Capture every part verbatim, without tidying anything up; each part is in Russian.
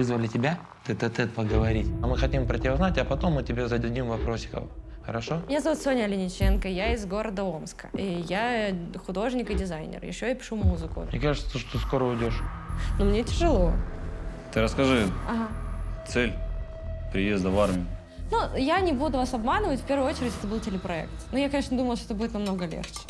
Вызвали тебя? Тет-а-тет поговорить. А мы хотим про тебя узнать, а потом мы тебе зададим вопросиков. Хорошо? Меня зовут Соня Олениченко, я из города Омска. И я художник и дизайнер. Еще я пишу музыку. Мне кажется, что скоро уйдешь. Но мне тяжело. Ты расскажи. Ага. Цель приезда в армию. Ну, я не буду вас обманывать. В первую очередь, это был телепроект. Но я, конечно, думала, что это будет намного легче.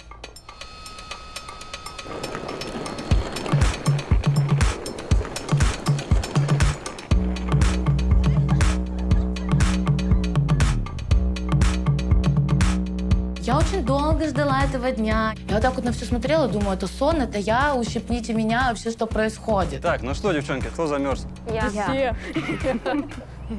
Я очень долго ждала этого дня. Я вот так вот на все смотрела, думаю, это сон, это я, ущипните меня, вообще, что происходит. Так, ну что, девчонки, кто замерз? Я. Все.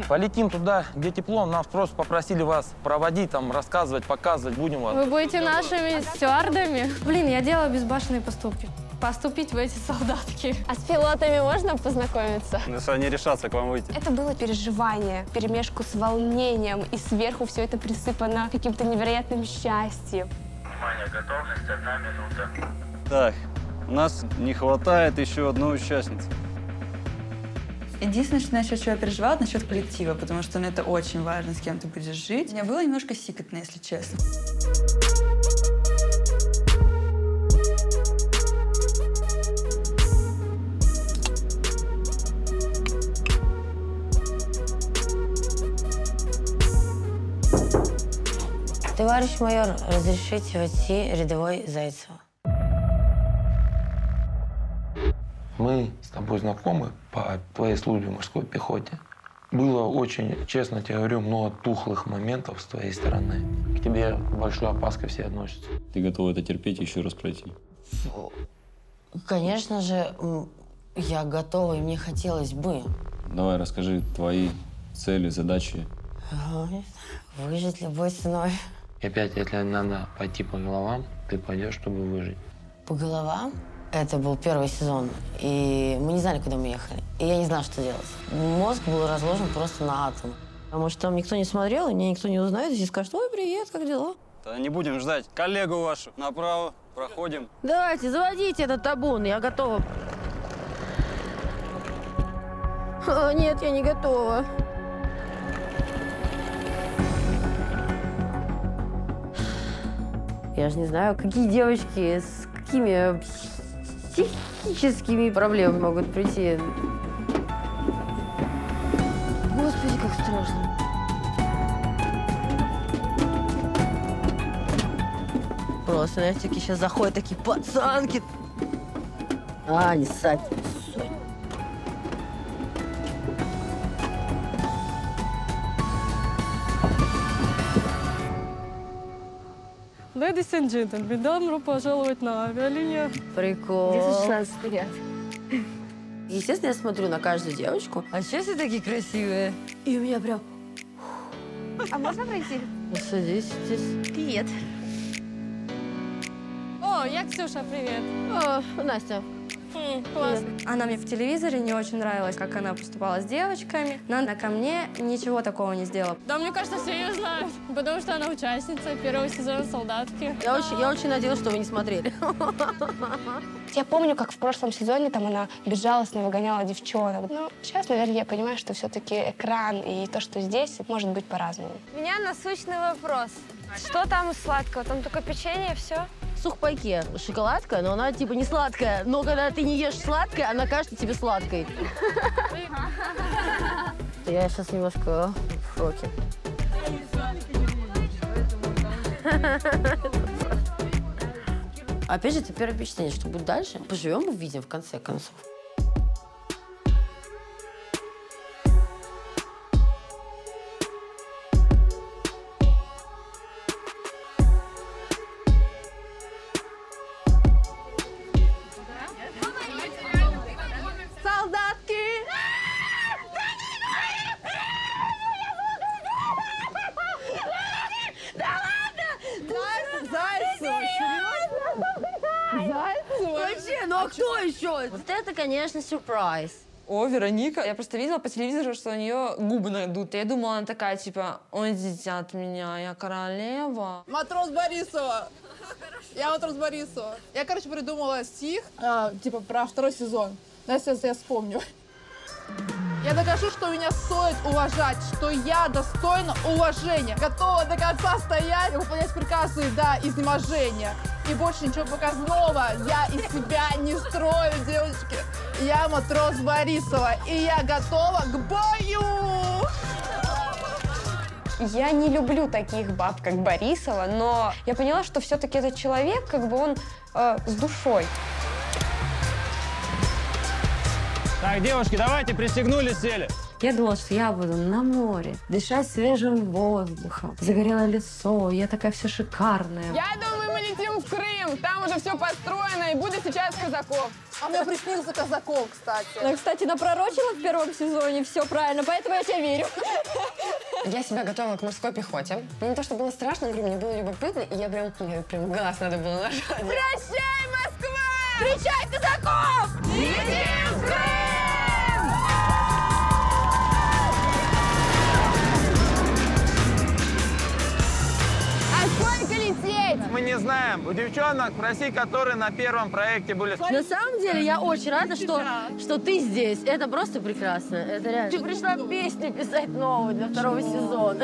Полетим туда, где тепло, нас просто попросили вас проводить, там, рассказывать, показывать, будем вас. Вы будете нашими стюардами? Блин, я делала безбашенные поступки. Поступить в эти солдатки. А с пилотами можно познакомиться? Ну, что они решатся к вам выйти. Это было переживание, перемешку с волнением, и сверху все это присыпано каким-то невероятным счастьем. Внимание, готовность, одна минута. Так, нас не хватает еще одной участницы. Единственное, что насчет чего я переживала, насчет коллектива, потому что ну, это очень важно, с кем ты будешь жить. Мне было немножко сикотно, если честно. Товарищ майор, разрешите войти рядовой Зайцева. Мы с тобой знакомы по твоей службе в морской пехоте. Было очень, честно тебе говорю, много тухлых моментов с твоей стороны. К тебе большой опаской все относятся. Ты готова это терпеть и еще раз пройти? Фу. Конечно же, я готова, и мне хотелось бы. Давай расскажи твои цели, задачи. Выжить любой ценой. И опять, если надо пойти по головам, ты пойдешь, чтобы выжить. По головам? Это был первый сезон, и мы не знали, куда мы ехали. И я не знала, что делать. Мозг был разложен просто на атомы. Потому что там никто не смотрел, и меня никто не узнает, и скажут: ой, привет, как дела? Да не будем ждать. Коллегу вашу направо, проходим. Давайте, заводите этот табун, я готова. О, нет, я не готова. Я же не знаю, какие девочки с какими психическими проблемами могут прийти. Господи, как страшно. Просто, знаешь, такие сейчас заходят такие пацанки. А, не ссать. Ladies and gentlemen, добро пожаловать на авиалинию. Прикол. десять шестнадцать лет. Естественно, я смотрю на каждую девочку. А сейчас все такие красивые. И у меня прям... А можно пройти? Ну, садись здесь. Привет. О, я Ксюша, привет. О, Настя. М, класс. Она мне в телевизоре не очень нравилась, как она поступала с девочками. Но она ко мне ничего такого не сделала. Да, мне кажется, все ее знают, потому что она участница первого сезона «Солдатки». Я очень, я очень надеялась, что вы не смотрели. Я помню, как в прошлом сезоне там она безжалостно выгоняла девчонок. Ну, сейчас, наверное, я понимаю, что все-таки экран и то, что здесь, может быть по-разному. У меня насущный вопрос. Что там из сладкого? Там только печенье, все? В сухпайке шоколадка, но она типа не сладкая. Но когда ты не ешь сладкое, она кажется тебе сладкой. Я сейчас немножко в шоке. Опять же, это первое впечатление, что будет дальше. Поживем, увидим в конце концов. Конечно, сюрприз. О, Вероника. Я просто видела по телевизору, что у нее губы надуты. Я думала, она такая, типа, уйдите от меня, я королева. Матрос Борисова. Я матрос Борисова. Я, короче, придумала стих, типа, про второй сезон. Настя, я вспомню. Я докажу, что меня стоит уважать, что я достойна уважения. Готова до конца стоять и выполнять приказы до изнеможения. И больше ничего по Козлова. Я из себя не строю, девочки. Я матрос Борисова, и я готова к бою! Я не люблю таких баб, как Борисова, но я поняла, что все-таки этот человек, как бы он э, с душой. Так, девушки, давайте, пристегнулись, сели. Я думала, что я буду на море, дышать свежим воздухом. Загорело лицо, я такая вся шикарная. Я думаю, мы летим в Крым, там уже все построено, и будет сейчас Казаков. А мне приснился Казаков, кстати. Я, кстати, напророчила в первом сезоне все правильно, поэтому я тебе верю. Я себя готовила к морской пехоте. Не то, что было страшно, говорю, мне было любопытно, и я прям, мне прям глаз надо было нажать. Прощай, Москва! Встречай, Казаков! Летим в Крым! Сколько лететь? Мы не знаем. У девчонок, проси, которые на первом проекте были. На самом деле, я очень рада, что, что ты здесь. Это просто прекрасно. Это реально. Ты пришла песню писать новую для второго сезона.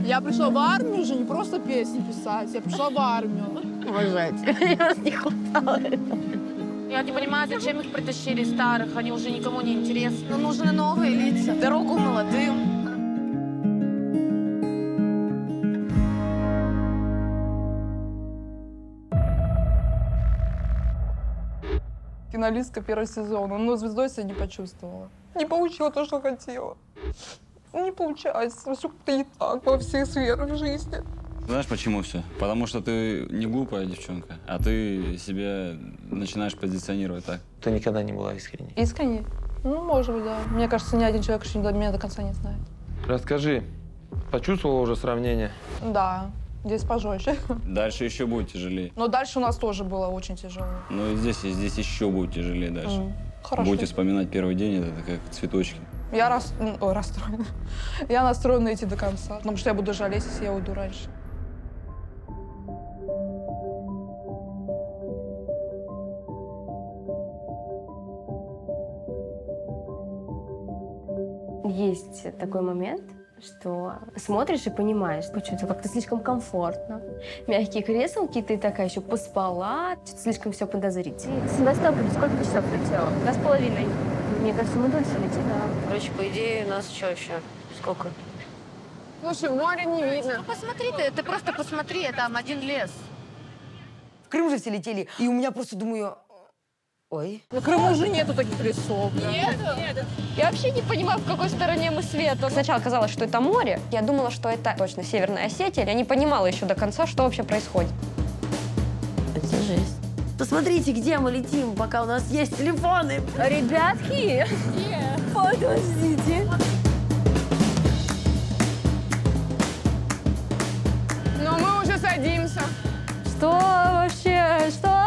Я пришла в армию уже, не просто песни писать. Я пришла в армию. Уважать. Мне вас не хватало этого. Я не понимаю, зачем их притащили старых. Они уже никому не интересны. Но нужны новые лица. Дорогу молодым. Финалистка первого сезона, но звездой себя не почувствовала. Не получила то, что хотела. Не получалось. Все как-то не так во всех сферах жизни. Знаешь, почему все? Потому что ты не глупая девчонка, а ты себя начинаешь позиционировать так. Ты никогда не была искренней? Искренней? Ну, может быть, да. Мне кажется, ни один человек еще меня до конца не знает. Расскажи, почувствовала уже сравнение? Да. Здесь пожестче. Дальше еще будет тяжелее. Но дальше у нас тоже было очень тяжело. Ну и здесь, и здесь еще будет тяжелее дальше. Mm, хорошо. Будете вспоминать первый день, это как цветочки. Я рас... Ой, расстроена. Я настроена идти до конца, потому что я буду жалеть, если я уйду раньше. Есть такой момент, что смотришь и понимаешь, почему-то как-то слишком комфортно. Мягкие креслки, ты такая еще поспала, слишком все подозрительно. С Востока сколько часов летела? Два с половиной. Мне кажется, мы дольше летим. Да. Короче, по идее, у нас что еще? Сколько? Слушай, море не видно. Ну посмотри ты, ты просто посмотри, там один лес. В Крым же все летели, и у меня просто, думаю... Ой. На Крыму уже нету таких лесов. Да? Нету? Нету. Я вообще не понимаю, в какой стороне мы света. Сначала казалось, что это море. Я думала, что это точно Северная Осетия. Я не понимала еще до конца, что вообще происходит. Это жесть. Посмотрите, где мы летим, пока у нас есть телефоны. Ребятки! Yeah. Подождите. Но мы уже садимся. Что вообще? Что?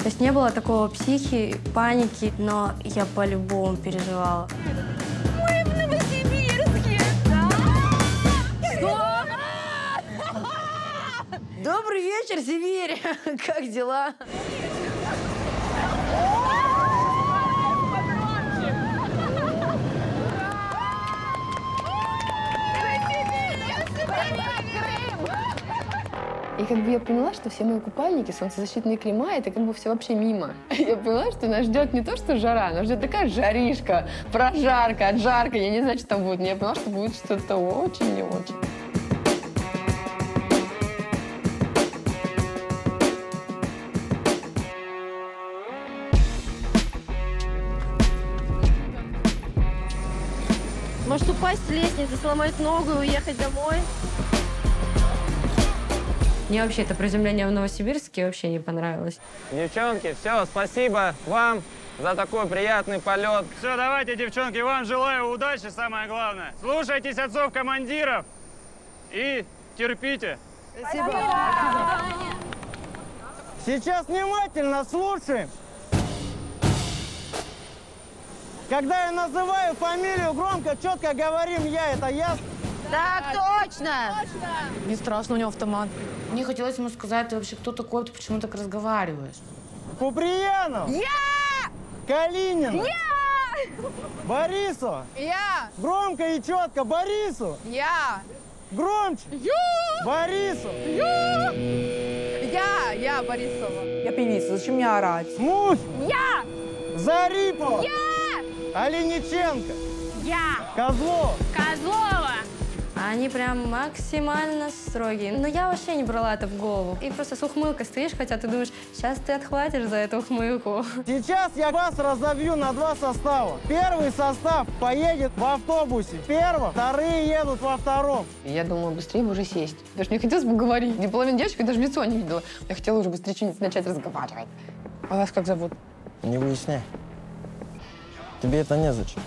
То есть не было такого психи, паники, но я по-любому переживала. Мы в Новосибирске! Да! Что? Добрый вечер, Сибирь! Как дела? И как бы я поняла, что все мои купальники, солнцезащитные крема, это как бы все вообще мимо. Я поняла, что нас ждет не то, что жара, нас ждет такая жаришка, прожарка, отжарка, я не знаю, что там будет, но я поняла, что будет что-то очень не очень. Может упасть с лестницы, сломать ногу и уехать домой? Мне вообще это приземление в Новосибирске вообще не понравилось. Девчонки, все, спасибо вам за такой приятный полет. Все, давайте, девчонки, вам желаю удачи, самое главное. Слушайтесь отцов командиров и терпите. Спасибо. Спасибо. Сейчас внимательно слушаем. Когда я называю фамилию, громко, четко говорим «я», это ясно? Так точно! Точно! Не страшно, у него автомат. Мне хотелось ему сказать, ты вообще кто такой, ты почему так разговариваешь? Куприянов! Я! Калинин! Я! Борису! Я! Громко и четко! Борису! Я! Громче! Я! Борису! Я! Я! Я Борисова! Я певица, зачем мне орать? Мухина! Я! Зарипова! Я! Олениченко! Я! Козлова! Козлова! Они прям максимально строгие. Но я вообще не брала это в голову. И просто с ухмылкой стоишь, хотя ты думаешь, сейчас ты отхватишь за эту ухмылку. Сейчас я вас разобью на два состава. Первый состав поедет в автобусе первым, вторые едут во втором. Я думала, быстрее бы уже сесть. Даже не хотелось бы говорить. Не половина девочек, я даже лицо не видела. Я хотела уже быстрее начать разговаривать. А вас как зовут? Не выясняй. Тебе это незачем.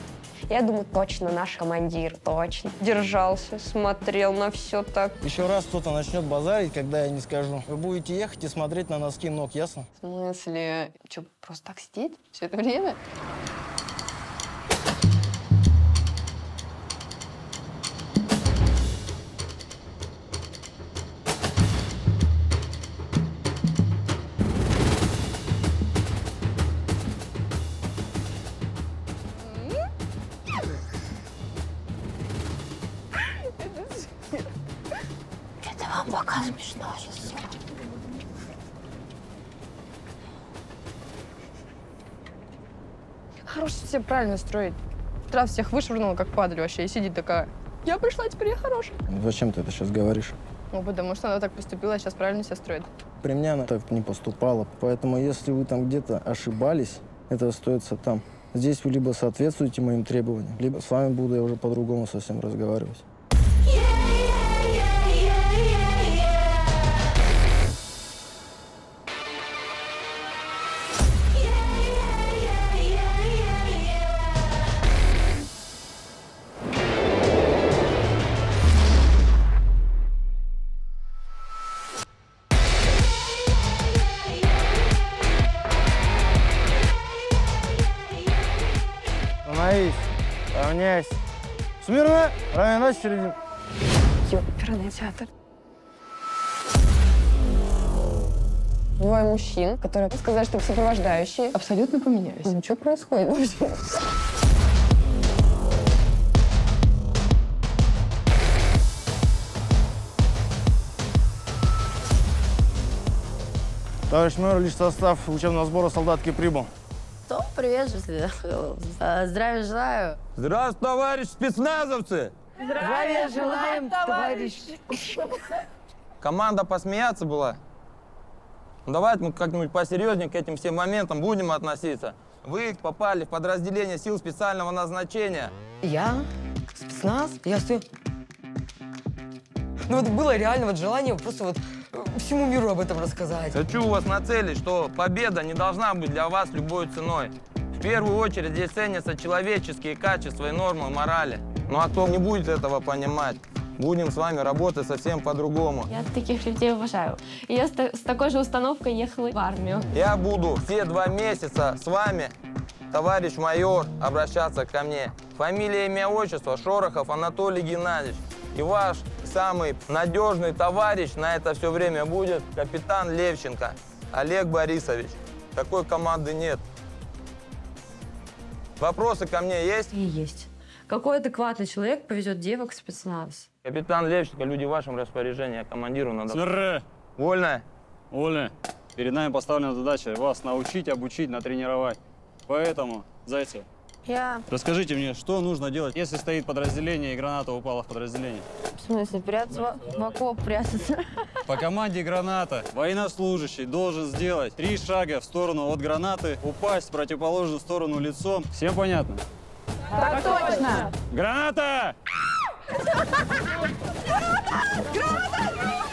Я думаю, точно наш командир, точно. Держался, смотрел на все так. Еще раз кто-то начнет базарить, когда я не скажу. Вы будете ехать и смотреть на носки ног, ясно? В смысле? Че, просто так сидеть все это время? Правильно строить. Трав всех вышвырнула, как падаль вообще, и сидит такая. Я пришла, теперь я хорошая. Зачем ты это сейчас говоришь? Ну, потому что она так поступила, а сейчас правильно себя строит. При мне она так не поступала. Поэтому, если вы там где-то ошибались, это остается там. Здесь вы либо соответствуете моим требованиям, либо с вами буду я уже по-другому совсем разговаривать. Смирно, равняйся в середину. Ёперный театр. Двое мужчин, которые сказали, что сопровождающие, абсолютно поменялись. Ну, что происходит вообще? Товарищ мэр, лишь состав учебного сбора «Солдатки» прибыл. Том, привет, жители. Здравия желаю. Здравствуй, товарищ спецназовцы! Здравия желаем, товарищ. Команда посмеяться была. Ну, давайте мы как-нибудь посерьезнее к этим всем моментам будем относиться. Вы попали в подразделение сил специального назначения. Я? Спецназ? Я стою. Ну вот было реально вот желание просто вот всему миру об этом рассказать. Хочу вас нацелить, что победа не должна быть для вас любой ценой. В первую очередь здесь ценятся человеческие качества и нормы морали. Ну а кто не будет этого понимать, будем с вами работать совсем по-другому. Я таких людей уважаю. И я с, с такой же установкой ехала в армию. Я буду все два месяца с вами, товарищ майор, обращаться ко мне. Фамилия, имя, отчество Шорохов Анатолий Геннадьевич. И ваш самый надежный товарищ на это все время будет капитан Левченко Олег Борисович. Такой команды нет. Вопросы ко мне есть? И есть. Какой адекватный человек повезет девок в спецназ? Капитан Левченко, люди в вашем распоряжении, а командиру надо... Сэр! Вольно? Вольно. Перед нами поставлена задача вас научить, обучить, натренировать. Поэтому, Зайцева, Я... расскажите мне, что нужно делать, если стоит подразделение и граната упала в подразделение? В смысле, прятаться в окоп, прятаться? По команде граната военнослужащий должен сделать три шага в сторону от гранаты, упасть в противоположную сторону лицом. Всем понятно? Так точно! Граната! Граната!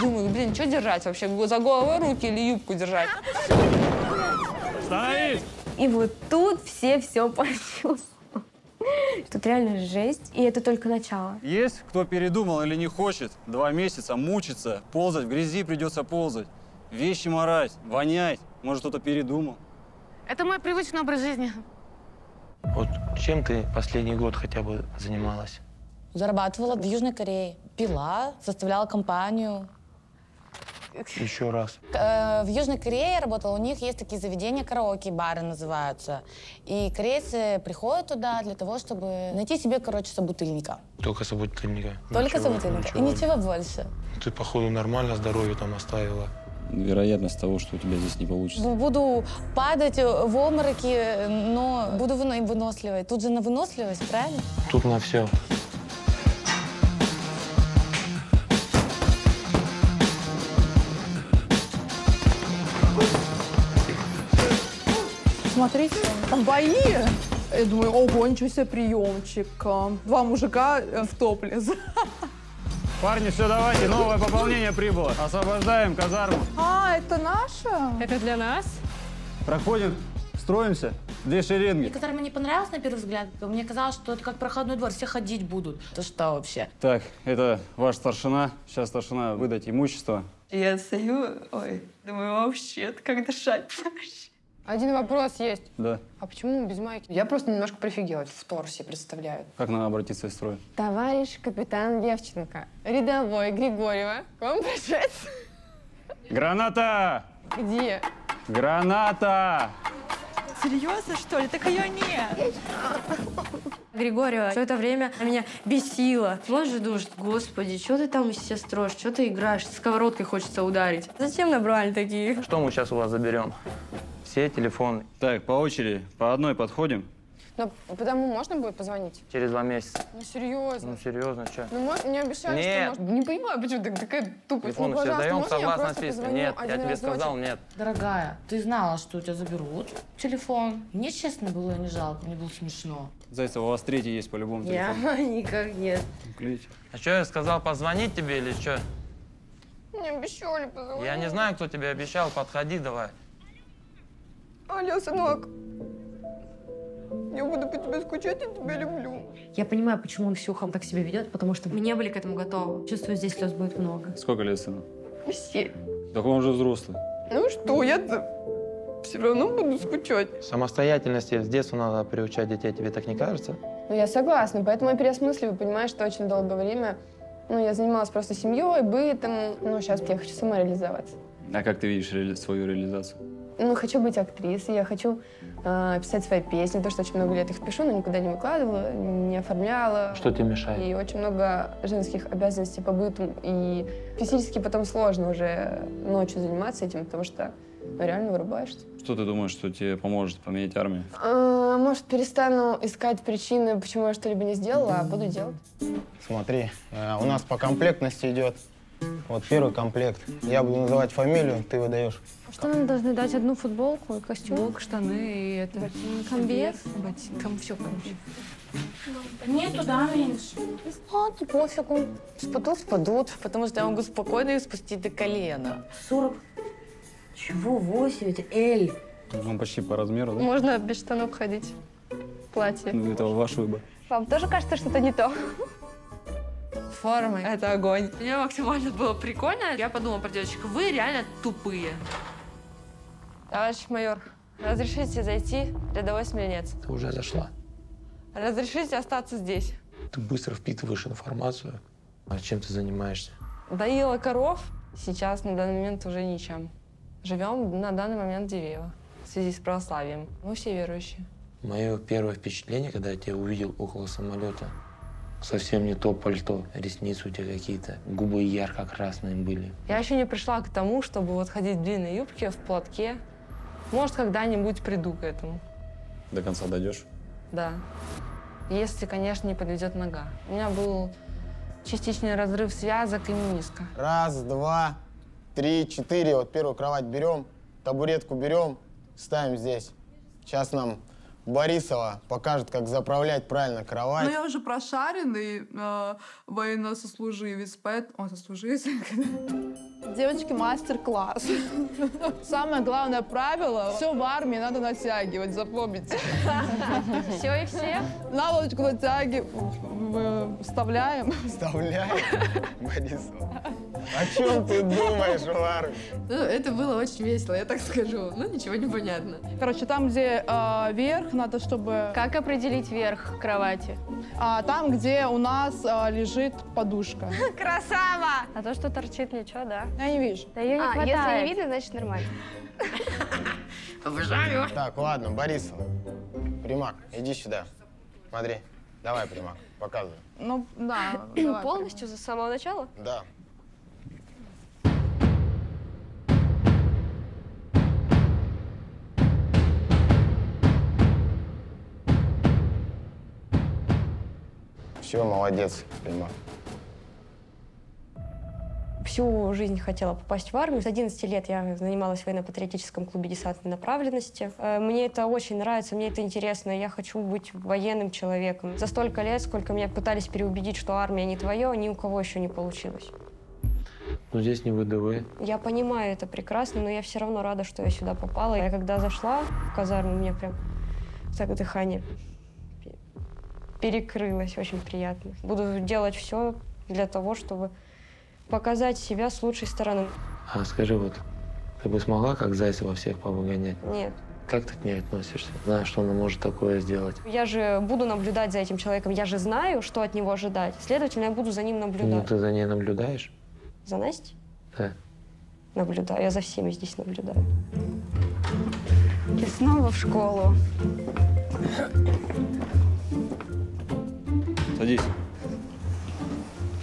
Думаю, блин, что держать вообще? За голову руки или юбку держать? Стоит! И вот тут все все почувствовали. Тут реально жесть, и это только начало. Есть кто передумал или не хочет, два месяца мучиться, ползать, в грязи придется ползать, вещи морать, вонять. Может, кто-то передумал. Это мой привычный образ жизни. Вот чем ты последний год хотя бы занималась? Зарабатывала в Южной Корее. Пила, составляла компанию. еще раз. В Южной Корее я работала, у них есть такие заведения, караоке, бары называются. И корейцы приходят туда для того, чтобы найти себе, короче, собутыльника. Только собутыльника? Только ничего, собутыльника. Ничего. И ничего больше. Ты, походу, нормально здоровье там оставила. Вероятность того, что у тебя здесь не получится. Буду падать в обмороки, но буду выносливой. Тут же на выносливость, правильно? Тут на все. Смотрите, там бои. Я думаю, ого, ничего себе, приемчик. Два мужика в топ лезут. Парни, все, давайте, новое пополнение прибыло. Освобождаем казарму. А, это наша? Это для нас? Проходим, строимся, две шеренги. Мне казарма не понравилась на первый взгляд. Мне казалось, что это как проходной двор, все ходить будут. Это что вообще? Так, это ваш старшина. Сейчас старшина выдать имущество. Я стою, ой, думаю, вообще, как дышать вообще. Один вопрос есть. Да. А почему без майки? Я просто немножко прифигела. В торсе представляю. Как надо обратиться из строя? Товарищ капитан Левченко, рядовой Григорьева, к вам обращается. Граната! Где? Граната! Серьезно, что ли? Так ее нет. Григорьева все это время меня бесило. Он же думает, господи, что ты там все строишь, что ты играешь, сковородкой хочется ударить. Зачем набрали такие? Что мы сейчас у вас заберем? Все телефоны. Так, по очереди, по одной подходим. Но потому можно будет позвонить? Через два месяца. Ну серьезно? Ну серьезно, что? Ну может, не обещали, нет. Что можно. Не понимаю, почему так, такая тупость. Телефон все даем, согласно списку. Нет, я тебе сказал, нет. Дорогая, ты знала, что у тебя заберут телефон. Мне, честно, было не жалко, мне было смешно. Зайцева, у вас третий есть по-любому телефон. Я никак нет. Клич. А что, я сказал позвонить тебе или что? Не обещали позвонить. Я не знаю, кто тебе обещал, подходи давай. Алло, сынок, я буду по тебе скучать, я тебя люблю. Я понимаю, почему он Ксюхам так себя ведет, потому что мы не были к этому готовы. Чувствую, здесь слез будет много. Сколько лет сыну? Семь. Так он же взрослый. Ну что, я все равно буду скучать. Самостоятельности с детства надо приучать детей, тебе так не кажется? Ну я согласна, поэтому я переосмысливаю, понимаешь, что очень долгое время, ну я занималась просто семьей, бытом, ну сейчас я хочу сама реализоваться. А как ты видишь реали- свою реализацию? Ну, хочу быть актрисой, я хочу э, писать свои песни, то, что очень много лет их пишу, но никуда не выкладывала, не оформляла. Что тебе мешает? И очень много женских обязанностей по быту, и физически потом сложно уже ночью заниматься этим, потому что ну, реально вырубаешься. Что ты думаешь, что тебе поможет поменять армию? А, может, перестану искать причины, почему я что-либо не сделала, а буду делать. Смотри, у нас по комплектности идет. Вот первый комплект. Я буду называть фамилию, ты выдаешь. Что нам должны дать? Одну футболку и костюм? Футболку, штаны и это... Ботинки. Комбез? Ботинки. Там все комбез. Нету, да, меньше. Ладно, пофигу. Спадут, спадут. Потому что я могу спокойно их спустить до колена. сорок. Чего? восемь? Это L. Он почти по размеру, да? Можно без штанов ходить. Платье. Ну, это ваш выбор. Вам тоже кажется, что это не то? Формы. Это огонь. Мне максимально было прикольно. Я подумала про девочек, вы реально тупые. Товарищ майор, разрешите зайти, рядовой сменец. Ты уже зашла. Разрешите остаться здесь. Ты быстро впитываешь информацию. А чем ты занимаешься? Доила коров. Сейчас на данный момент уже ничем. Живем на данный момент в Дивеево. В связи с православием. Мы все верующие. Мое первое впечатление, когда я тебя увидел около самолета, совсем не то пальто. Ресницы у тебя какие-то, губы ярко-красные были. Я еще не пришла к тому, чтобы вот ходить в длинной юбке, в платке. Может, когда-нибудь приду к этому. До конца дойдешь? Да. Если, конечно, не подведет нога. У меня был частичный разрыв связок и мениска. Раз, два, три, четыре. Вот первую кровать берем, табуретку берем, ставим здесь. Сейчас нам... Борисова покажет, как заправлять правильно кровать. Ну, я уже прошаренный э, военнослуживец, поэтому... О, сослуживец. Девочки, мастер-класс. Самое главное правило, все в армии надо натягивать, запомните. Все и все? Наволочку натягиваем. Вставляем. Вставляем? Борисова. О чем ты думаешь, Лара? Ну, это было очень весело, я так скажу. Ну, ничего не понятно. Короче, там, где э, верх, надо, чтобы... Как определить верх кровати? А, там, где у нас э, лежит подушка. Красава! А то, что торчит, ничего, да? Я не вижу. Да ее не а, хватает. Если не видно, значит нормально. Обожаю. Так, ладно, Борисова. Примак, иди сюда. Смотри. Давай, Примак, показывай. Ну, да. Давай, полностью с самого начала? Да. Все, молодец, Примак. Всю жизнь хотела попасть в армию. С одиннадцати лет я занималась в военно-патриотическом клубе десантной направленности. Мне это очень нравится, мне это интересно. Я хочу быть военным человеком. За столько лет, сколько меня пытались переубедить, что армия не твое, ни у кого еще не получилось. Но здесь не ВДВ. Я понимаю это прекрасно, но я все равно рада, что я сюда попала. Я когда зашла в казарму, у меня прям так дыхание перекрылось. Очень приятно. Буду делать все для того, чтобы... показать себя с лучшей стороны. А скажи, вот ты бы смогла, как Зайцева, всех повыгонять? Нет. Как ты к ней относишься? Знаешь, что она может такое сделать? Я же буду наблюдать за этим человеком. Я же знаю, что от него ожидать. Следовательно, я буду за ним наблюдать. Ну, ты за ней наблюдаешь? За Настей? Да. Наблюдаю. Я за всеми здесь наблюдаю. И снова в школу. Садись.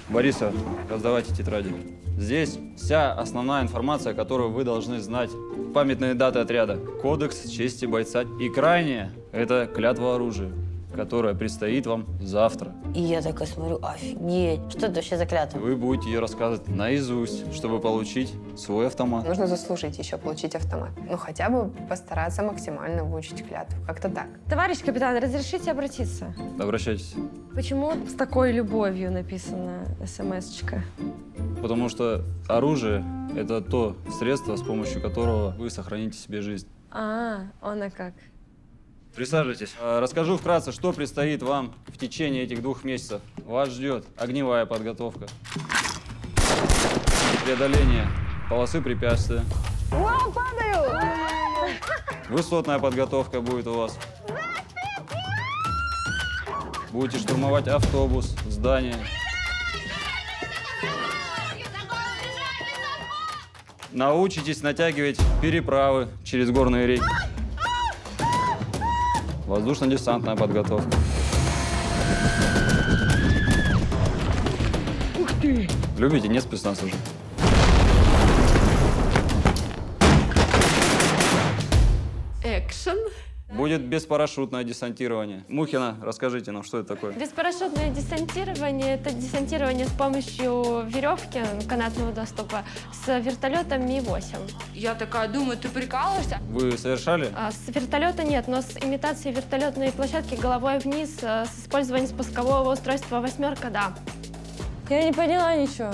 Бориса, раздавайте тетради. Здесь вся основная информация, которую вы должны знать. Памятные даты отряда, кодекс чести бойца. И крайнее – это клятва оружию, которая предстоит вам завтра. И я такая смотрю, офигеть, что это вообще за клятва? Вы будете ее рассказывать наизусть, чтобы получить свой автомат. Нужно заслужить еще получить автомат. Ну, хотя бы постараться максимально выучить клятву. Как-то так. Товарищ капитан, разрешите обратиться? Обращайтесь. Почему с такой любовью написана смс-очка? Потому что оружие – это то средство, с помощью которого вы сохраните себе жизнь. А, она как? Присаживайтесь. Расскажу вкратце, что предстоит вам в течение этих двух месяцев. Вас ждет огневая подготовка, преодоление полосы препятствия. О, падаю! Высотная подготовка будет у вас. Будете штурмовать автобус, здание. Научитесь натягивать переправы через горные реки. Воздушно-десантная подготовка. Ух ты! Любите, нет спецназ уже. Экшен. Будет беспарашютное десантирование. Мухина, расскажите нам, что это такое? Беспарашютное десантирование – это десантирование с помощью веревки канатного доступа с вертолетом Ми восемь. Я такая думаю, ты прикалываешься? Вы совершали? А, с вертолета нет, но с имитацией вертолетной площадки головой вниз, а, с использованием спускового устройства «восьмерка», да. Я не поняла ничего.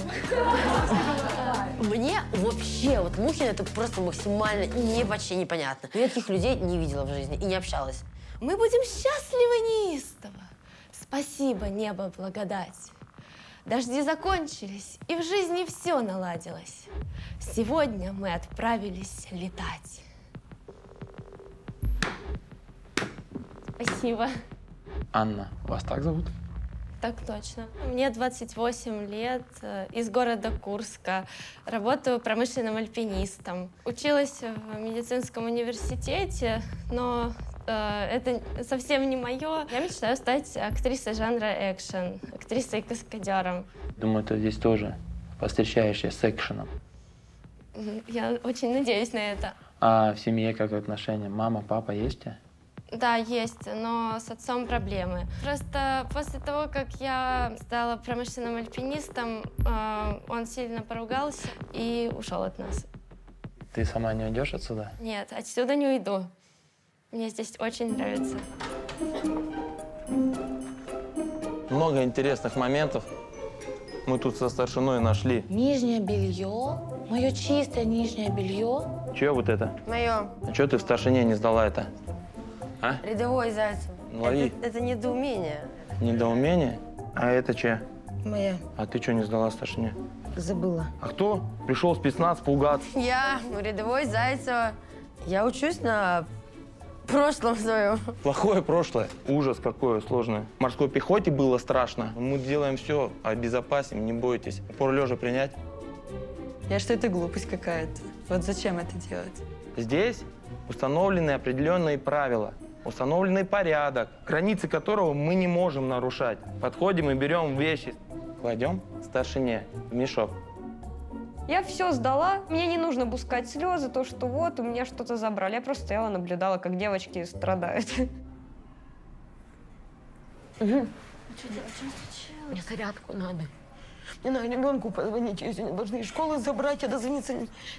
Мне вообще, вот Мухина, это просто максимально не вообще непонятно. Я таких людей не видела в жизни и не общалась. Мы будем счастливы неистово. Спасибо, небо, благодать. Дожди закончились, и в жизни все наладилось. Сегодня мы отправились летать. Спасибо. Анна, вас так зовут? Так точно. Мне двадцать восемь лет, из города Курска. Работаю промышленным альпинистом. Училась в медицинском университете, но э, это совсем не мое. Я мечтаю стать актрисой жанра экшен, актрисой-каскадером. Думаю, ты здесь тоже повстречаешься с экшеном. Я очень надеюсь на это. А в семье как отношения? Мама, папа есть у тебя? Да, есть, но с отцом проблемы. Просто после того, как я стала промышленным альпинистом, э, он сильно поругался и ушел от нас. Ты сама не уйдешь отсюда? Нет, отсюда не уйду. Мне здесь очень нравится. Много интересных моментов мы тут со старшиной нашли. Нижнее белье, мое чистое нижнее белье. Чье вот это? Мое. А чего ты в старшине не сдала это? А? Рядовой Зайцев. Лови. Это, это недоумение. Недоумение? А это че? Моя. А ты что не сдала старшине? забыла. А кто? Пришел спецназ пугать. Я, рядовой Зайцева. Я учусь на прошлом своем. Плохое прошлое. Ужас какое сложное. Морской пехоте было страшно. Мы делаем все, обезопасим, не бойтесь. Упор лежа принять. Я что, это глупость какая-то. Вот зачем это делать? Здесь установлены определенные правила. Установленный порядок, границы которого мы не можем нарушать. Подходим и берем вещи. Кладем старшине в мешок. Я все сдала. Мне не нужно пускать слезы, то, что вот, у меня что-то забрали. Я просто стояла, наблюдала, как девочки страдают. Угу. А что делать? Что случилось? Мне зарядку надо. Мне надо ребенку позвонить, ее сегодня должны из школы забрать, я дозвониться.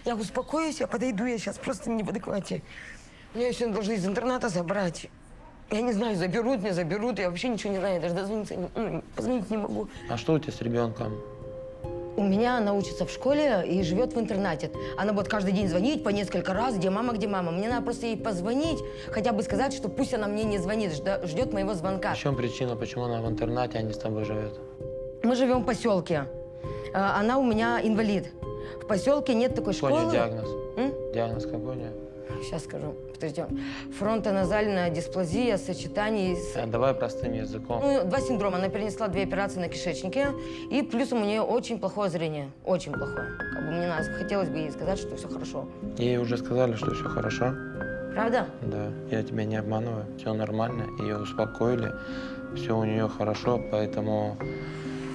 Я успокоюсь, я подойду, я сейчас просто не в адеквате. Меня сегодня должны из интерната забрать. Я не знаю, заберут, не заберут. Я вообще ничего не знаю, я даже дозвониться, позвонить не могу. А что у тебя с ребенком? У меня она учится в школе и живет в интернате. Она будет каждый день звонить по несколько раз, где мама, где мама. Мне надо просто ей позвонить, хотя бы сказать, что пусть она мне не звонит, ждет моего звонка. В чем причина, почему она в интернате, а не с тобой живет? Мы живем в поселке. Она у меня инвалид. В поселке нет такой школы. Какой диагноз? М? Диагноз какой у нее? Сейчас скажу. Подождем. Фронтоназальная дисплазия, сочетание с... А, давай простым языком. Ну, два синдрома. Она перенесла две операции на кишечнике. И плюсом у нее очень плохое зрение. Очень плохое. Как бы мне надо, хотелось бы ей сказать, что все хорошо. Ей уже сказали, что все хорошо. Правда? Да. Я тебя не обманываю. Все нормально. Ее успокоили. Все у нее хорошо, поэтому...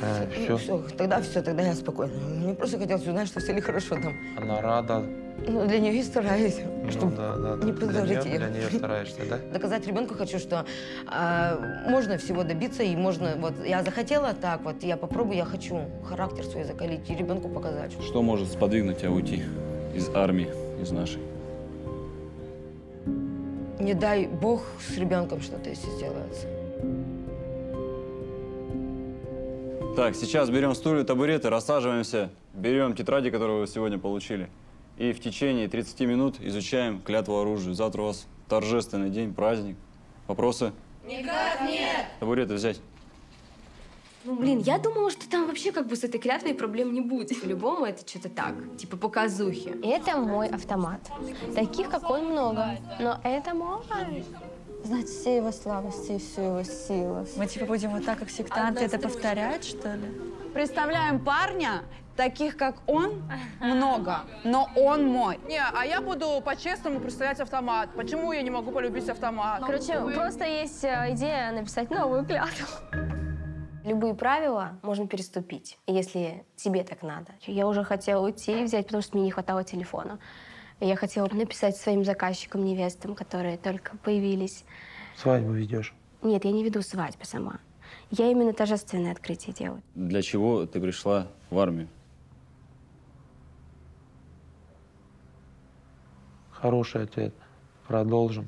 Э, все. Ну, все. Тогда все, тогда я спокойна. Мне просто хотелось узнать, что все ли хорошо там. Она рада. Ну, для нее и стараюсь, ну, чтобы да, да, не позорить ее. Для нее стараешься, да? Доказать ребенку хочу, что э, можно всего добиться, и можно, вот, я захотела так, вот, я попробую, я хочу характер свой закалить и ребенку показать. Что может сподвигнуть тебя уйти из армии, из нашей? Не дай бог с ребенком что-то, если сделается. Так, сейчас берем стулья, табуреты, рассаживаемся, берем тетради, которые вы сегодня получили. И в течение тридцати минут изучаем клятву оружию. Завтра у вас торжественный день, праздник. Вопросы? Никак нет! Табуреты взять. Ну, блин, я думала, что там вообще как бы с этой клятвой проблем не будет. По-любому это что-то так, типа показухи. Это мой автомат. Таких, как он, много. Но это мой. Знать все его слабости и всю его силу. Мы типа будем вот так, как сектанты, это повторять, что ли? Представляем парня. Таких, как он, много, но он мой. Не, а я буду по-честному представлять автомат. Почему я не могу полюбить автомат? Короче, Вы... просто есть идея написать новую клятву. Любые правила можно переступить, если тебе так надо. Я уже хотела уйти и взять, потому что мне не хватало телефона. Я хотела написать своим заказчикам, невестам, которые только появились. Свадьбу ведешь? Нет, я не веду свадьбу сама. Я именно торжественное открытие делаю. Для чего ты пришла в армию? Хороший ответ. Продолжим.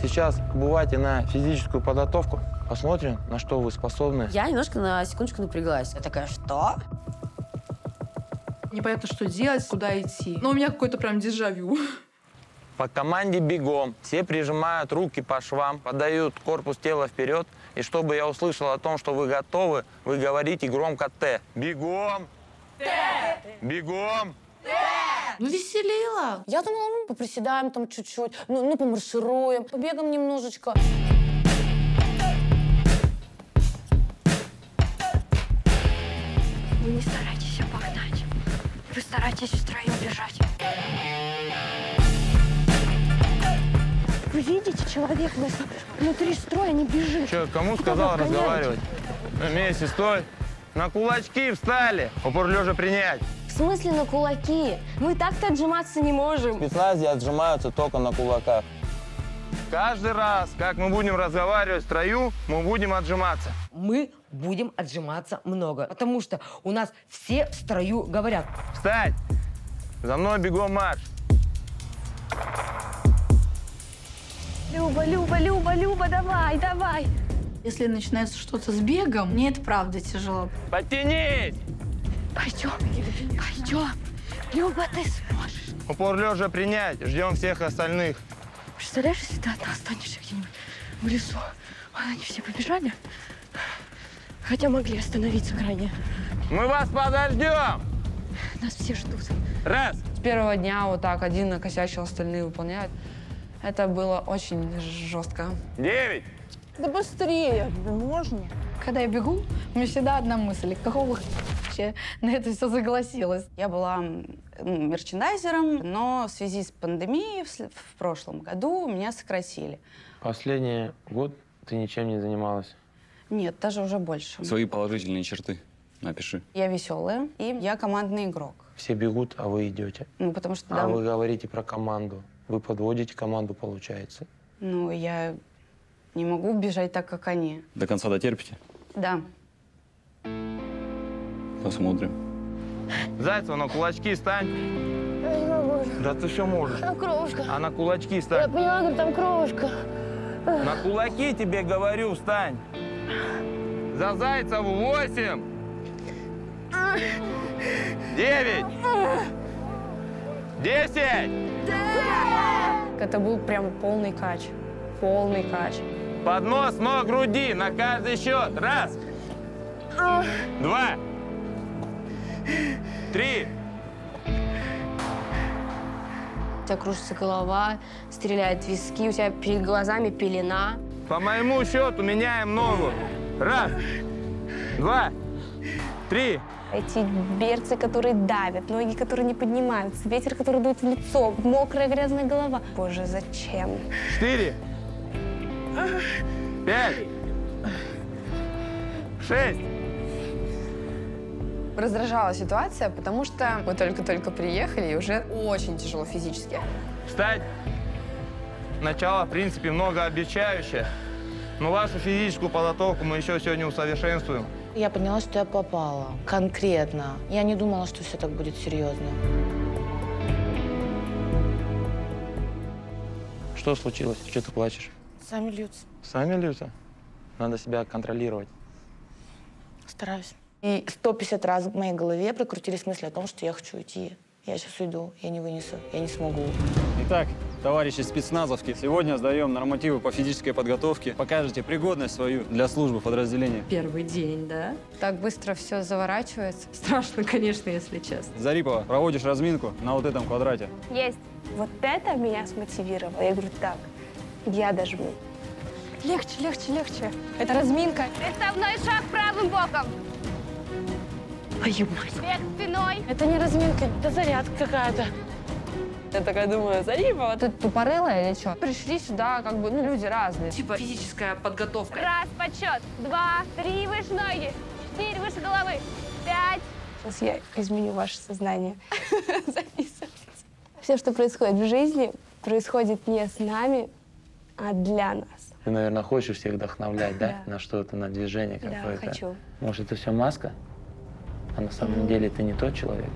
Сейчас бывайте на физическую подготовку. Посмотрим, на что вы способны. Я немножко на секундочку напряглась. Я такая, что? Непонятно, что делать, куда идти. Но у меня какой-то прям дежавю. По команде бегом. Все прижимают руки по швам, подают корпус тела вперед. И чтобы я услышал о том, что вы готовы, вы говорите громко «Т». Бегом! Т! Бегом! Т! Ну, веселила. Я думала, ну, поприседаем там чуть-чуть, ну, ну, помаршируем, побегаем немножечко. Вы не старайтесь обогнать. Вы старайтесь втроем бежать. Вы видите, человек у нас внутри строя не бежит. Че, кому сказал разговаривать? Вместе, стой. На кулачки встали. Упор лежа принять. В смысле на кулаки? Мы так-то отжиматься не можем. В спецназе отжимаются только на кулаках. Каждый раз, как мы будем разговаривать в строю, мы будем отжиматься. Мы будем отжиматься много, потому что у нас все в строю говорят. Встать! За мной бегом марш! Люба, Люба, Люба, Люба, давай, давай! Если начинается что-то с бегом, мне это правда тяжело. Подтянись! Пойдем, пойдем. Люба, ты сможешь. Упор лежа принять. Ждем всех остальных. Представляешь, если ты одна останешься где-нибудь в лесу, они все побежали, Хотя могли остановиться крайне. Мы вас подождем! Нас все ждут. Раз! С первого дня вот так один накосячил, остальные выполняют. Это было очень жестко. Девять! Да быстрее! Да можно? Когда я бегу, у меня всегда одна мысль. Какого вообще на это все согласилась? Я была мерчендайзером, но в связи с пандемией в прошлом году меня сократили. Последний год ты ничем не занималась? Нет, даже уже больше. Свои положительные черты напиши. Я веселая, и я командный игрок. Все бегут, а вы идете. Ну, потому что... Да. А вы говорите про команду. Вы подводите команду, получается. Ну, я не могу бежать так, как они. До конца дотерпите? Да. Посмотрим. Зайцева, на кулачки стань. Я не могу. Да ты все можешь. Там кровушка. А на кулачки стань. Я понимаю, там кровушка. На кулаки тебе говорю, встань. За Зайцеву восемь. Девять. Десять. Это был прям полный кач. Полный кач. Поднос, но груди на каждый счет. Раз. Два. Три. У тебя кружится голова, стреляет виски, у тебя перед глазами пелена. По моему счету меняем ногу. Раз, два, три. Эти берцы, которые давят, ноги, которые не поднимаются, ветер, который дует в лицо, мокрая грязная голова. Боже, зачем? Четыре, пять, шесть. Раздражала ситуация, потому что мы только-только приехали и уже очень тяжело физически. Встать. Начало, в принципе, многообещающее. Но вашу физическую подготовку мы еще сегодня усовершенствуем. Я поняла, что я попала. Конкретно. Я не думала, что все так будет серьезно. Что случилось? Что ты плачешь? Сами льются. Сами льются? Надо себя контролировать. Стараюсь. И сто пятьдесят раз в моей голове прокрутились мысли о том, что я хочу уйти. Я сейчас уйду, я не вынесу, я не смогу. Итак, товарищи спецназовки, сегодня сдаем нормативы по физической подготовке. Покажете пригодность свою для службы подразделения. Первый день, да? Так быстро все заворачивается. Страшно, конечно, если честно. Зарипова, проводишь разминку на вот этом квадрате? Есть. Вот это меня смотивировало. Я говорю, так, я дожму. Легче, легче, легче. Это разминка. Приставной шаг правым боком. Твою мать. Вверх спиной. Это не разминка, это зарядка какая-то. Я такая думаю, Зарипова, ты тупорыло или что? Пришли сюда, как бы, ну, люди разные. Типа физическая подготовка. Раз, подсчет. Два, три, выше ноги. Четыре, выше головы. Пять. Сейчас я изменю ваше сознание. Записывайте. Все, что происходит в жизни, происходит не с нами, а для нас. Ты, наверное, хочешь всех вдохновлять, да? На что-то, на движение какое-то. Да, хочу. Может, это все маска? А на самом деле ты не тот человек.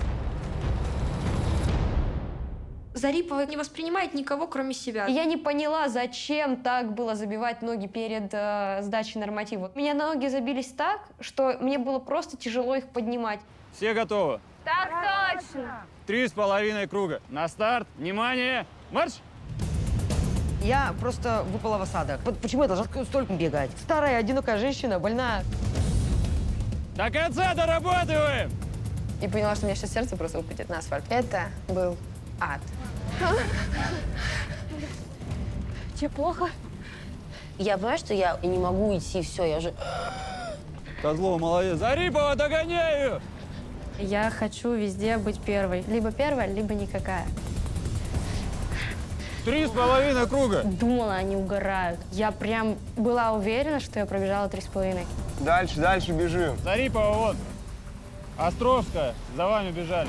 Зарипова не воспринимает никого, кроме себя. Я не поняла, зачем так было забивать ноги перед э, сдачей норматива. У меня ноги забились так, что мне было просто тяжело их поднимать. Все готовы? Так точно! Три с половиной круга. На старт, внимание, марш! Я просто выпала в осадок. Почему я должна столько бегать? Старая, одинокая женщина, больная. До конца дорабатываем! И поняла, что у меня сейчас сердце просто упадет на асфальт. Это был ад. Тебе плохо? Я понимаю, что я не могу идти, все, я уже... Козлова, молодец. Зарипова, догоняю! Я хочу везде быть первой. Либо первая, либо никакая. Три с половиной круга. Думала, они угорают. Я прям была уверена, что я пробежала три с половиной. Дальше, дальше бежим. Зарипова, вот. Островская, за вами бежали.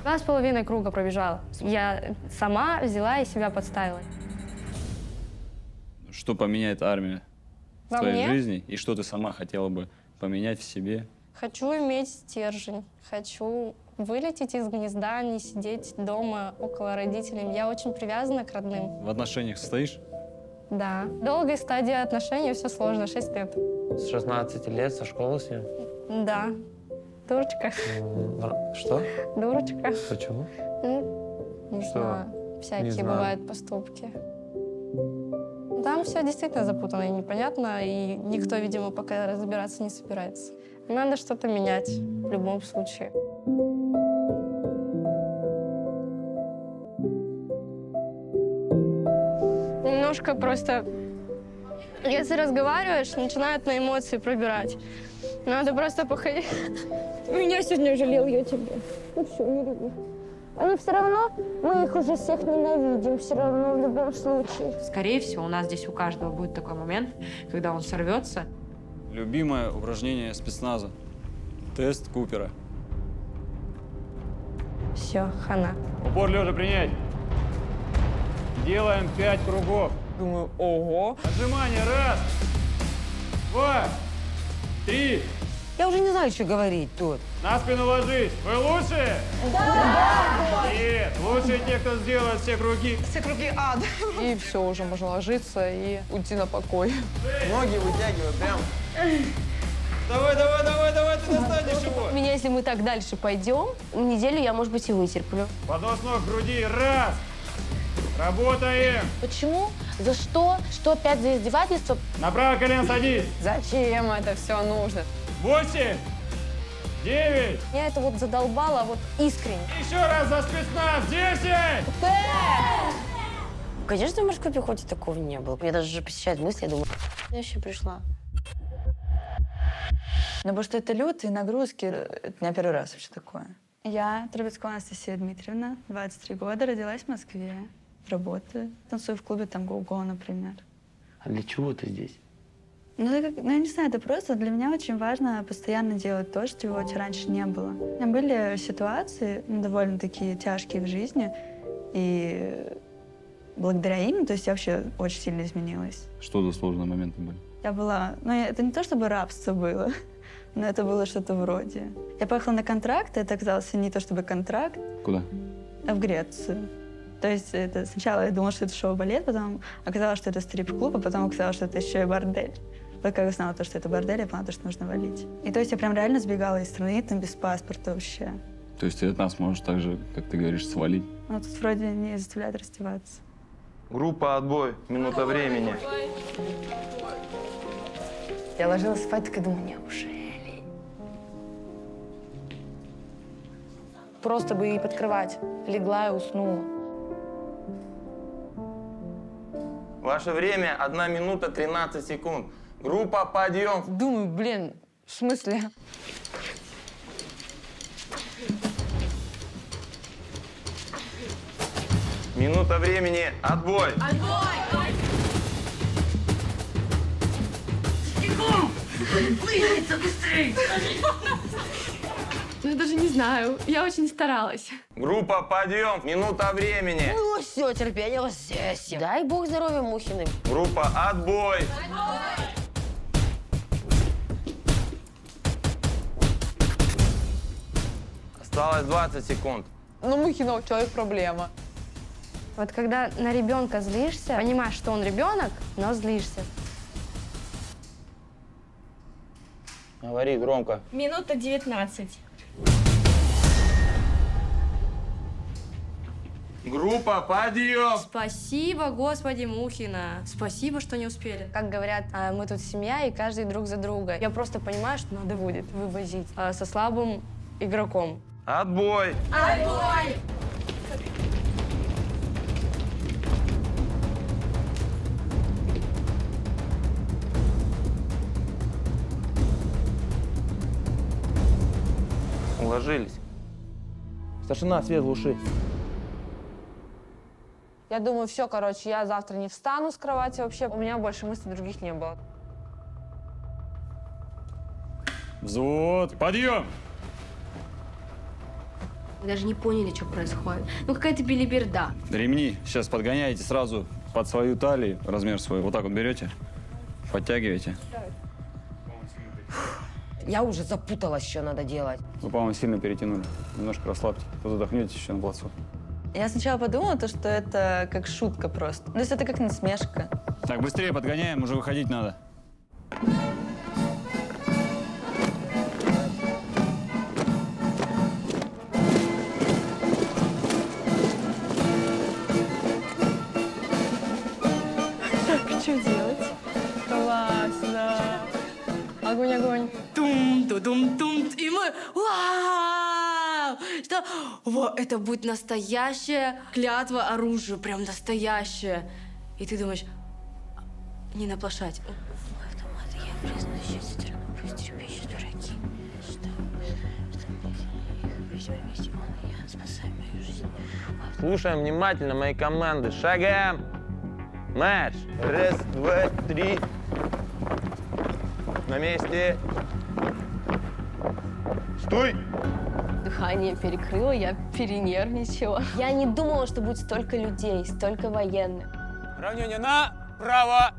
Два с половиной круга пробежала. Я сама взяла и себя подставила. Что поменяет армия в твоей жизни? И что ты сама хотела бы поменять в себе? Хочу иметь стержень. Хочу вылететь из гнезда, не сидеть дома около родителей. Я очень привязана к родным. В отношениях состоишь? Да. Долгая стадия отношений, все сложно, шесть лет. С шестнадцати лет со школы с ним? Да. Дурочка. Что? Дурочка. Почему? Не знаю. Всякие бывают поступки. Там все действительно запутано и непонятно, и никто, видимо, пока разбираться не собирается. Надо что-то менять в любом случае. Немножко просто, если разговариваешь, начинают на эмоции пробирать. Надо просто походить. Меня сегодня жалел, я тебе. Ну все, не люблю. Но все равно мы их уже всех ненавидим, все равно в любом случае. Скорее всего, у нас здесь у каждого будет такой момент, когда он сорвется. Любимое упражнение спецназа. Тест Купера. Все, хана. Упор лежа принять. Делаем пять кругов. Думаю, ого. Отжимание. Раз, два, три. Я уже не знаю, что говорить тут. На спину ложись. Вы лучшие? Да! Нет, лучшие те, кто сделает все круги. Все круги ад. И все, уже можно ложиться и уйти на покой. Ноги вытягивают прям. Давай, давай, давай, давай, ты достанешь его. Меня, если мы так дальше пойдем, неделю я, может быть, и вытерплю. Поднос ног к груди. Раз. Работаем. Почему? За что? Что опять за издевательство? На правое колено садись. Зачем это все нужно? Восемь, девять. Меня это вот задолбало, вот искренне. Еще раз за спецназ. Десять. Конечно, в морской пехоте такого не было. Мне даже посещают мысли, я думаю, я еще пришла. Ну, потому что это лютые нагрузки. Это не первый раз вообще такое. Я, Трубецкая Анастасия Дмитриевна, двадцать три года, родилась в Москве. Работаю. Танцую в клубе там «Го-Го», например. А для чего ты здесь? Ну, я, ну, я не знаю, это просто для меня очень важно постоянно делать то, что очень раньше не было. У меня были ситуации, ну, довольно-таки тяжкие в жизни, и благодаря им, то есть я вообще очень сильно изменилась. Что за сложные моменты были? Я была, ну, это не то чтобы рабство было, но это было что-то вроде. Я поехала на контракт, и это оказался не то чтобы контракт. Куда? В Грецию. То есть это, сначала я думала, что это шоу-балет, потом оказалось, что это стрип-клуб, а потом оказалось, что это еще и бордель. Только я узнала то, что это бордель, я поняла то, что нужно валить. И то есть я прям реально сбегала из страны, там, без паспорта вообще. То есть ты от нас можешь так же, как ты говоришь, свалить? Ну, тут вроде не заставляют раздеваться. Группа «Отбой», минута времени. Я ложилась спать, так и думала, неужели? Просто бы и под кровать. Легла и уснула. Ваше время одна минута тринадцать секунд. Группа «Подъем». Думаю, блин, в смысле? Минута времени. Отбой. Отбой! Бегом! Выяснится быстрее! Ну, я даже не знаю. Я очень старалась. Группа «Подъем». Минута времени. Ну, все, терпение вас здесь. Дай бог здоровья Мухиной. Группа «Отбой». Отбой! Осталось двадцать секунд. Ну, Мухина, у человека проблема. Вот когда на ребенка злишься, понимаешь, что он ребенок, но злишься. Говори громко. Минута девятнадцать. Группа «Подъем». Спасибо, господи, Мухина. Спасибо, что не успели. Как говорят, мы тут семья, и каждый друг за друга. Я просто понимаю, что надо будет вывозить со слабым игроком. Отбой! Отбой! Уложились. Старшина, свет глуши. Я думаю, все, короче, я завтра не встану с кровати вообще. У меня больше мыслей других не было. Взвод, подъем! Мы даже не поняли, что происходит. Ну, какая-то белиберда. Ремни сейчас подгоняете сразу под свою талию, размер свой. Вот так вот берете, подтягиваете. Я уже запуталась, что надо делать. Вы, по-моему, сильно перетянули. Немножко расслабьте. Вы задохнетесь еще на плацу. Я сначала подумала, то, что это как шутка просто. То есть это как насмешка. Так, быстрее подгоняем, уже выходить надо. Так, что ту-дум-тум. И мы... Вау! Что? Во, это будет настоящая клятва оружию. Прям настоящая. И ты думаешь... Не наплошать. Слушаем внимательно мои команды. Шагаем! Марш! Раз, два, три. На месте. Стой! Дыхание перекрыло, я перенервничала. Я не думала, что будет столько людей, столько военных. Равнение направо.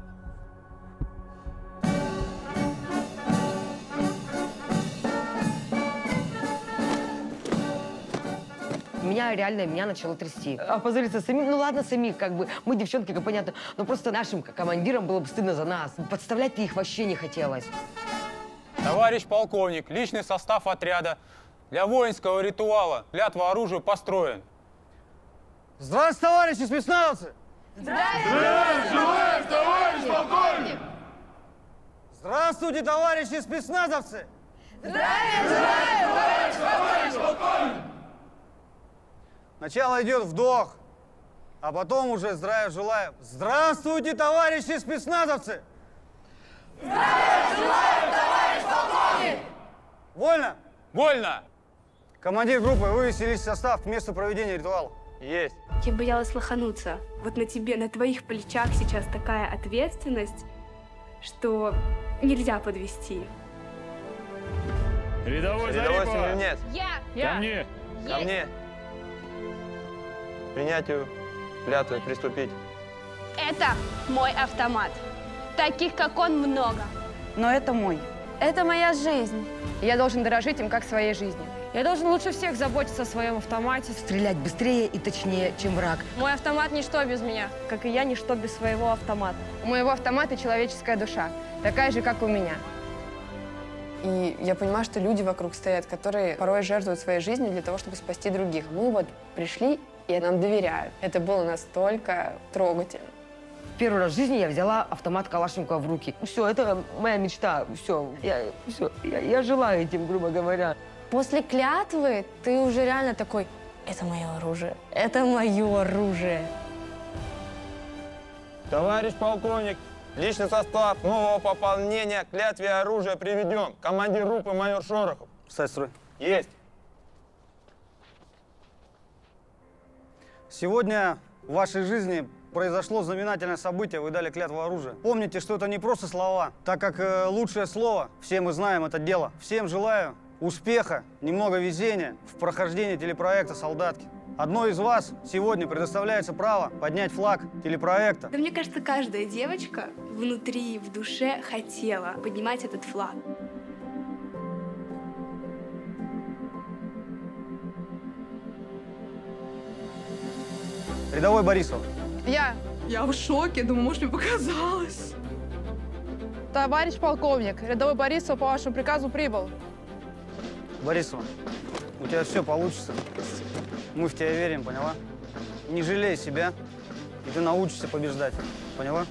Меня реально, меня начало трясти. Опозориться самим, ну ладно, самих, как бы, мы девчонки, как понятно, но просто нашим командирам было бы стыдно за нас. Подставлять-то их вообще не хотелось. Товарищ полковник, личный состав отряда для воинского ритуала клятва оружию построен. Здравствуйте, товарищи спецназовцы! Здравствуйте, Здравствуйте товарищ полковник! Здравствуйте, товарищи спецназовцы! Здравствуйте, товарищ, товарищ полковник! Сначала идет вдох, а потом уже здравия желаю. Здравствуйте, товарищи спецназовцы! Здравия желаю, товарищ полковник! Вольно? Вольно! Командир группы, вывеселись в состав к месту проведения ритуала. Есть. Я боялась лохануться. Вот на тебе, на твоих плечах сейчас такая ответственность, что нельзя подвести. Рядовой Зарипова! Нет. Я! Я! Ко мне! Ко мне! Принятию клятвы приступить. Это мой автомат. Таких, как он, много. Но это мой. Это моя жизнь. Я должен дорожить им, как своей жизнью. Я должен лучше всех заботиться о своем автомате. Стрелять быстрее и точнее, чем враг. Мой автомат – ничто без меня, как и я – ничто без своего автомата. У моего автомата человеческая душа, такая же, как у меня. И я понимаю, что люди вокруг стоят, которые порой жертвуют своей жизнью для того, чтобы спасти других. Мы вот пришли, и нам доверяют. Это было настолько трогательно. Первый раз в жизни я взяла автомат Калашникова в руки. Все, это моя мечта. Все, я, все, я, я жила этим, грубо говоря. После клятвы ты уже реально такой, это мое оружие, это мое оружие. Товарищ полковник, личный состав нового пополнения клятве оружия приведен. Командир группы майор Шорохов. Встать строй. Есть. Сегодня в вашей жизни произошло знаменательное событие, вы дали клятву оружия. Помните, что это не просто слова, так как э, лучшее слово, все мы знаем это дело. Всем желаю успеха, немного везения в прохождении телепроекта «Солдатки». Одной из вас сегодня предоставляется право поднять флаг телепроекта. Да мне кажется, каждая девочка внутри, в душе хотела поднимать этот флаг. Рядовой Борисова. Я. Я в шоке. Думаю, может, мне показалось. Товарищ полковник, рядовой Борисова по вашему приказу прибыл. Борисова, у тебя все получится. Мы в тебя верим, поняла? Не жалей себя, и ты научишься побеждать. Поняла?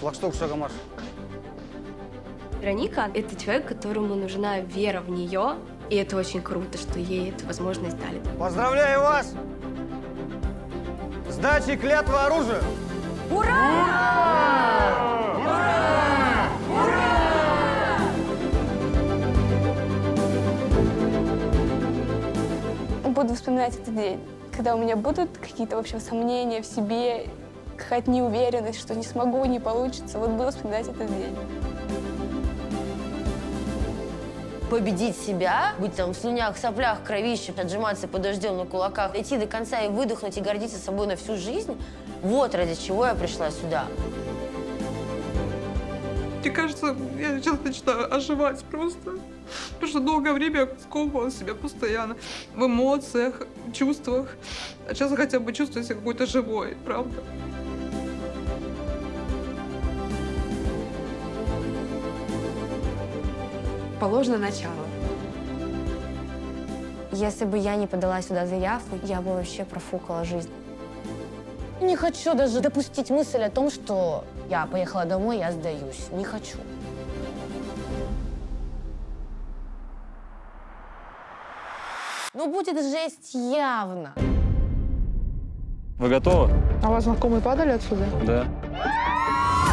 Флагшток, шагом марш. Вероника – это человек, которому нужна вера в нее. И это очень круто, что ей эту возможность дали. Поздравляю вас! Сдачи клятвы оружия! Ура! Ура! Ура! Ура! Ура! Буду вспоминать этот день, когда у меня будут какие-то, в общем, сомнения в себе, какая-то неуверенность, что не смогу, не получится. Вот буду вспоминать этот день. Победить себя, быть там в слюнях, соплях, кровище, отжиматься под дождем на кулаках, идти до конца и выдохнуть, и гордиться собой на всю жизнь. Вот ради чего я пришла сюда. Мне кажется, я сейчас начинаю оживать просто. Потому что долгое время я сковывала себя постоянно в эмоциях, в чувствах. А сейчас я хотя бы чувствую себя какой-то живой, правда? Положено начало. Если бы я не подала сюда заявку, я бы вообще профукала жизнь. Не хочу даже допустить мысль о том, что я поехала домой, я сдаюсь. Не хочу. ну будет жесть явно. Вы готовы? А у вас знакомые падали отсюда? Да.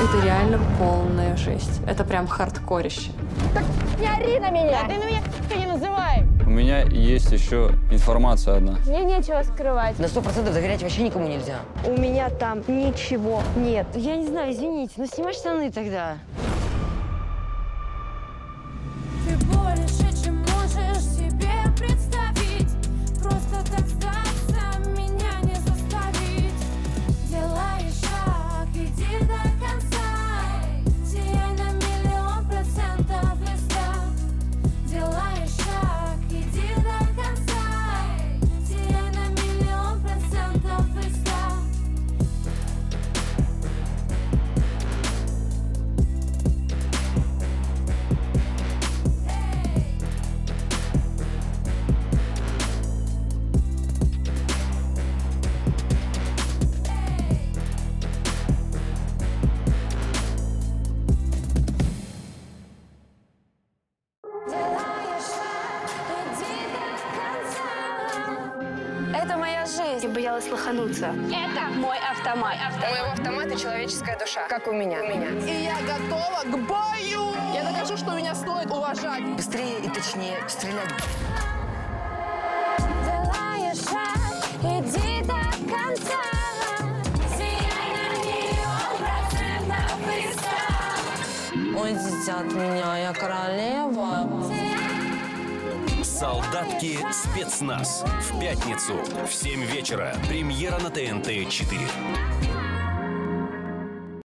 Это реально полная жесть. Это прям хардкорище. Так не ори на меня! Да ты на меня не называй! У меня есть еще информация одна. Мне нечего скрывать. На сто процентов доверять вообще никому нельзя. У меня там ничего нет. Я не знаю, извините, но снимай штаны тогда. Ты больше, чем можешь себе представить. Просто так сдаться меня не заставить. Делай шаг, иди до конца. Сияй на миллион процентов листа. Делай шаг, иди до конца. Сияй на миллион процентов листа. Эй! Это моя жизнь. Я боялась лохануться. Это мой автомат. автомат. У моего автомата человеческая душа, как у меня. у меня. И я готова к бою. Я докажу, что меня стоит уважать. Быстрее и точнее стрелять. Делай шаг, иди до конца. Уйдите от меня, я королева. «Солдатки. Спецназ». В пятницу в семь вечера. Премьера на Т Н Т четыре.